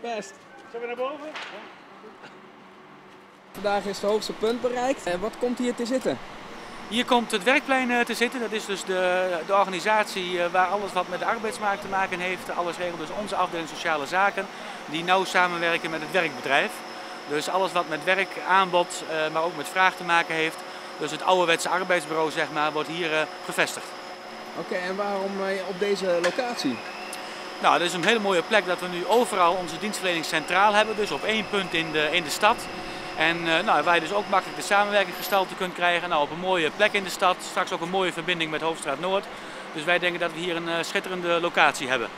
Best. Zullen we naar boven? Ja. Vandaag is het hoogste punt bereikt. En wat komt hier te zitten? Hier komt het werkplein te zitten. Dat is dus de organisatie waar alles wat met de arbeidsmarkt te maken heeft. Alles regelt dus onze afdeling Sociale Zaken, die nauw samenwerken met het werkbedrijf. Dus alles wat met werkaanbod, maar ook met vraag te maken heeft. Dus het ouderwetse arbeidsbureau, zeg maar, wordt hier gevestigd. Oké, en waarom op deze locatie? Nou, dit is een hele mooie plek dat we nu overal onze dienstverlening centraal hebben. Dus op één punt in de stad. En nou, waar je dus ook makkelijk de samenwerking gestalte kunt krijgen. Nou, op een mooie plek in de stad, straks ook een mooie verbinding met Hoofdstraat Noord. Dus wij denken dat we hier een schitterende locatie hebben.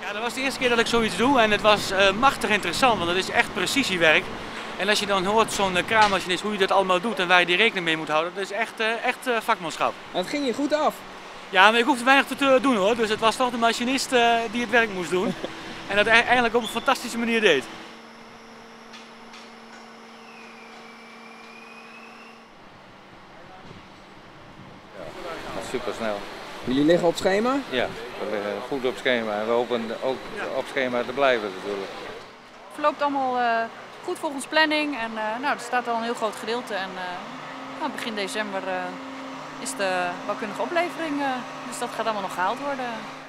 Ja, dat was de eerste keer dat ik zoiets doe en het was machtig interessant, want het is echt precisiewerk. En als je dan hoort zo'n kraammachinist hoe je dat allemaal doet en waar je die rekening mee moet houden, dat is echt vakmanschap. Het ging je goed af. Ja, maar ik hoefde weinig te doen hoor, dus het was toch de machinist die het werk moest doen. En dat eigenlijk op een fantastische manier deed. Ja, dat is supersnel. Jullie liggen op schema? Ja, we liggen goed op schema en we hopen ook op schema te blijven natuurlijk. Het verloopt allemaal goed volgens planning en nou, er staat al een heel groot gedeelte. En nou, begin december... is de bouwkundige oplevering, dus dat gaat allemaal nog gehaald worden.